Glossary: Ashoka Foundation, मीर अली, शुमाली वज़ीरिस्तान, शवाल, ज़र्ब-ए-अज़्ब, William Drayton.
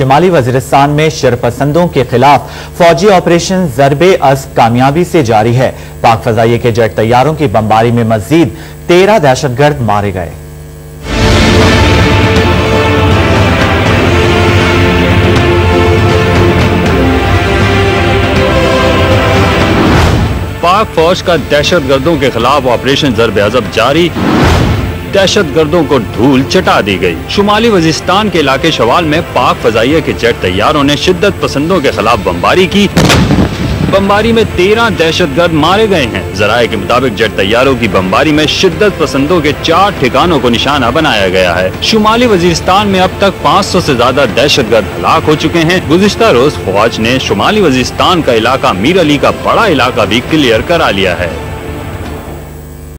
शुमाली वज़ीरिस्तान में शरपसंदों के खिलाफ फौजी ऑपरेशन ज़र्ब-ए-अज़्ब कामयाबी से जारी है। पाक फजाइये के जेट तैयारों की बमबारी में मजीद 13 दहशतगर्द मारे गए। पाक फौज का दहशतगर्दों के खिलाफ ऑपरेशन ज़र्ब-ए-अज़्ब जारी, दहशतगर्दों को धूल चटा दी गई। शुमाली वज़ीरिस्तान के इलाके शवाल में पाक फजाइया के जेट तैयारों ने शिद्दत पसंदों के खिलाफ बमबारी की। बमबारी में 13 दहशतगर्द मारे गए हैं। जराये के मुताबिक जेट तैयारों की बमबारी में शिद्दत पसंदों के 4 ठिकानों को निशाना बनाया गया है। शुमाली वज़ीरिस्तान में अब तक 500 से ज्यादा दहशतगर्द हलाक हो चुके हैं। गुज़िश्ता रोज फौज ने शुमाली वज़ीरिस्तान का इलाका मीर अली का बड़ा इलाका भी क्लियर करा लिया है।